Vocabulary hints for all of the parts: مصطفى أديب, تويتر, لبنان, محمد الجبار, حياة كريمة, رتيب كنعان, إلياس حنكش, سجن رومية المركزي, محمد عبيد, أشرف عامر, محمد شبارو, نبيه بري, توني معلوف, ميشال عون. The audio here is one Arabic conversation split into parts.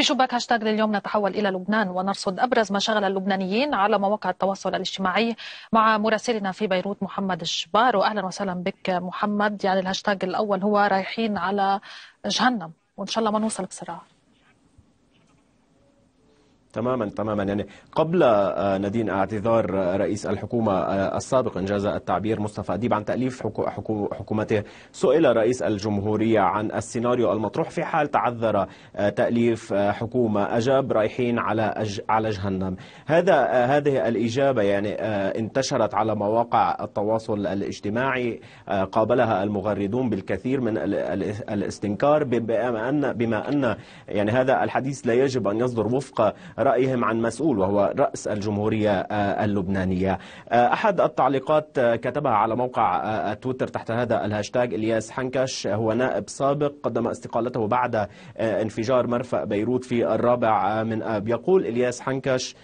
في شباك هاشتاج لليوم نتحول إلى لبنان ونرصد أبرز ما شغل اللبنانيين على مواقع التواصل الاجتماعي مع مراسلنا في بيروت محمد الجبار. وأهلا وسهلا بك محمد. يعني الهاشتاج الأول هو رايحين على جهنم، وإن شاء الله ما نوصل بسرعة. تماما. يعني قبل ندين اعتذار رئيس الحكومة السابق إن جاز التعبير مصطفى أديب عن تأليف حكومته، سئل رئيس الجمهورية عن السيناريو المطروح في حال تعذر تأليف حكومة، أجاب رايحين على جهنم. هذه الإجابة يعني انتشرت على مواقع التواصل الاجتماعي، قابلها المغردون بالكثير من الاستنكار بما أن يعني هذا الحديث لا يجب أن يصدر وفق رأيهم عن مسؤول وهو رأس الجمهورية اللبنانية. أحد التعليقات كتبها على موقع تويتر تحت هذا الهاشتاج إلياس حنكش، هو نائب سابق قدم استقالته بعد انفجار مرفأ بيروت في 4 آب. يقول إلياس حنكش: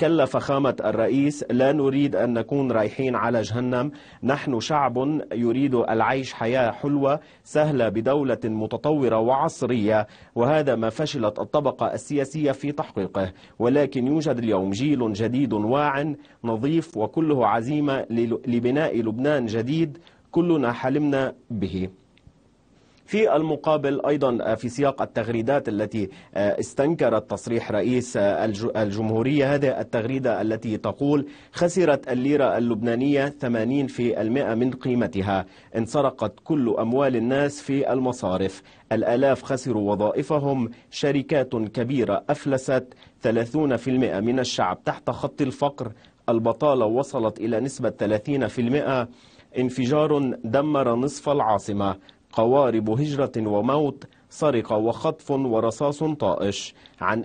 كلا فخامة الرئيس، لا نريد أن نكون رايحين على جهنم، نحن شعب يريد العيش حياة حلوة سهلة بدولة متطورة وعصرية، وهذا ما فشلت الطبقة السياسية في تحقيقه، ولكن يوجد اليوم جيل جديد واعٍ نظيف وكله عزيمة لبناء لبنان جديد كلنا حلمنا به. في المقابل أيضا في سياق التغريدات التي استنكرت تصريح رئيس الجمهورية، هذه التغريدة التي تقول: خسرت الليرة اللبنانية 80% من قيمتها، انسرقت كل أموال الناس في المصارف، الآلاف خسروا وظائفهم، شركات كبيرة أفلست، 30% من الشعب تحت خط الفقر، البطالة وصلت إلى نسبة 30%، انفجار دمر نصف العاصمة، قوارب هجرة وموت، سرقة وخطف ورصاص طائش، عن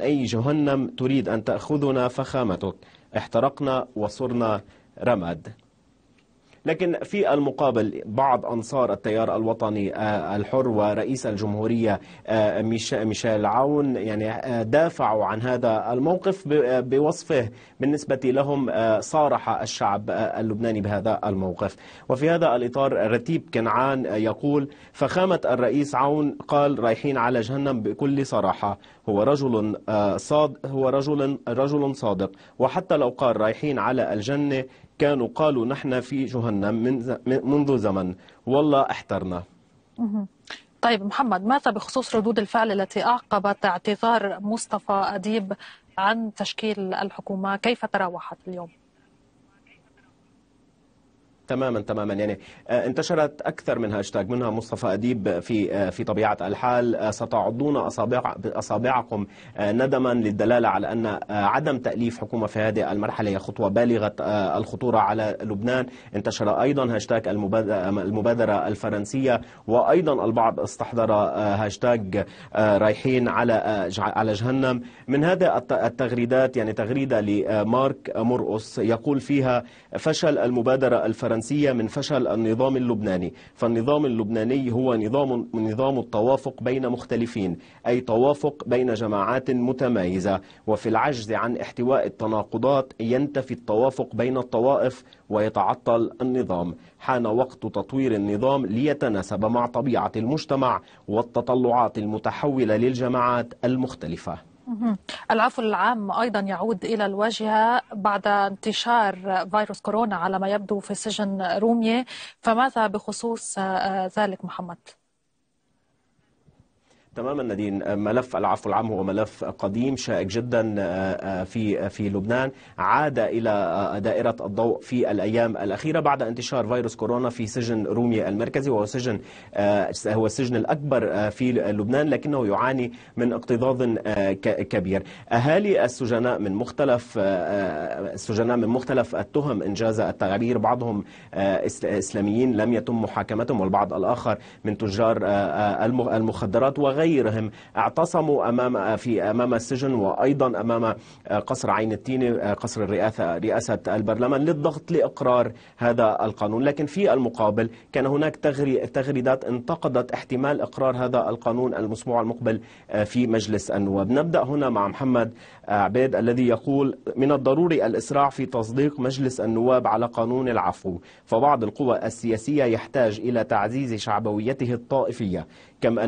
أي جهنم تريد أن تأخذنا فخامتك، احترقنا وصرنا رماد. لكن في المقابل بعض أنصار التيار الوطني الحر ورئيس الجمهورية ميشال عون يعني دافعوا عن هذا الموقف بوصفه بالنسبة لهم صارح الشعب اللبناني بهذا الموقف. وفي هذا الإطار رتيب كنعان يقول: فخامة الرئيس عون قال رايحين على جهنم بكل صراحة، هو رجل صادق، وحتى لو قال رايحين على الجنة كانوا قالوا نحن في جهنم منذ زمن، والله احترنا. طيب محمد، ماذا بخصوص ردود الفعل التي أعقبت اعتذار مصطفى أديب عن تشكيل الحكومة؟ كيف تراوحت اليوم؟ تماما. يعني انتشرت أكثر من هاشتاج، منها مصطفى أديب في طبيعة الحال: ستعضون أصابعكم ندما للدلالة على أن عدم تأليف حكومة في هذه المرحلة هي خطوة بالغة الخطورة على لبنان. انتشر أيضا هاشتاج المبادرة الفرنسية، وأيضا البعض استحضر هاشتاج رايحين على جهنم. من هذا التغريدات يعني تغريدة لمارك مرقص يقول فيها: فشل المبادرة الفرنسية من فشل النظام اللبناني، فالنظام اللبناني هو نظام التوافق بين مختلفين، أي توافق بين جماعات متمايزة، وفي العجز عن احتواء التناقضات ينتفي التوافق بين الطوائف ويتعطل النظام، حان وقت تطوير النظام ليتناسب مع طبيعة المجتمع والتطلعات المتحولة للجماعات المختلفة. العفو العام أيضا يعود إلى الواجهة بعد انتشار فيروس كورونا على ما يبدو في سجن رومية، فماذا بخصوص ذلك محمد؟ تماما ندين، ملف العفو العام هو ملف قديم شائك جدا في لبنان، عاد إلى دائرة الضوء في الأيام الأخيرة بعد انتشار فيروس كورونا في سجن رومية المركزي، وهو السجن الأكبر في لبنان، لكنه يعاني من اكتظاظ كبير. أهالي السجناء من مختلف التهم إن جاز التعبير، بعضهم إسلاميين لم يتم محاكمتهم، والبعض الآخر من تجار المخدرات وغيرهم، اعتصموا امام السجن وايضا امام قصر عين التينة، قصر رئاسة البرلمان، للضغط لاقرار هذا القانون. لكن في المقابل كان هناك تغريدات انتقدت احتمال اقرار هذا القانون الاسبوع المقبل في مجلس النواب. نبدا هنا مع محمد عبيد الذي يقول: من الضروري الاسراع في تصديق مجلس النواب على قانون العفو، فبعض القوى السياسية يحتاج الى تعزيز شعبويته الطائفية كما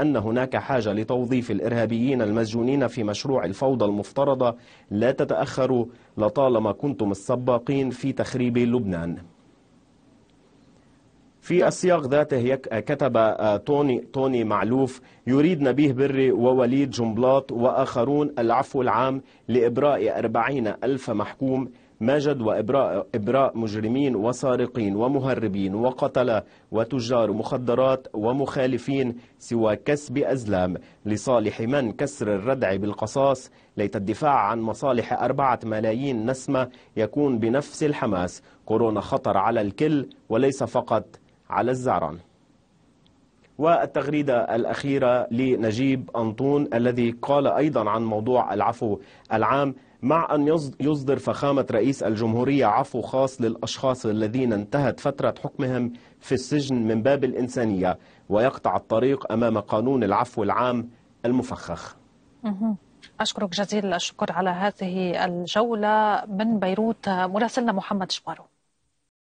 أن هناك حاجة لتوظيف الإرهابيين المسجونين في مشروع الفوضى المفترضة. لا تتأخروا لطالما كنتم السباقين في تخريب لبنان. في السياق ذاته كتب توني معلوف: يريد نبيه بري ووليد جنبلاط وآخرون العفو العام لإبراء 40,000 محكوم ماجد، وإبراء مجرمين وسارقين ومهربين وقتلة وتجار مخدرات ومخالفين سوى كسب أزلام لصالح من كسر الردع بالقصاص، ليت الدفاع عن مصالح 4 ملايين نسمة يكون بنفس الحماس. كورونا خطر على الكل وليس فقط على الزعران. والتغريدة الأخيرة لنجيب أنطون الذي قال أيضا عن موضوع العفو العام: مع أن يصدر فخامة رئيس الجمهورية عفو خاص للأشخاص الذين انتهت فترة حكمهم في السجن من باب الإنسانية، ويقطع الطريق أمام قانون العفو العام المفخخ. أشكرك جزيل الشكر على هذه الجولة من بيروت مراسلنا محمد شبارو.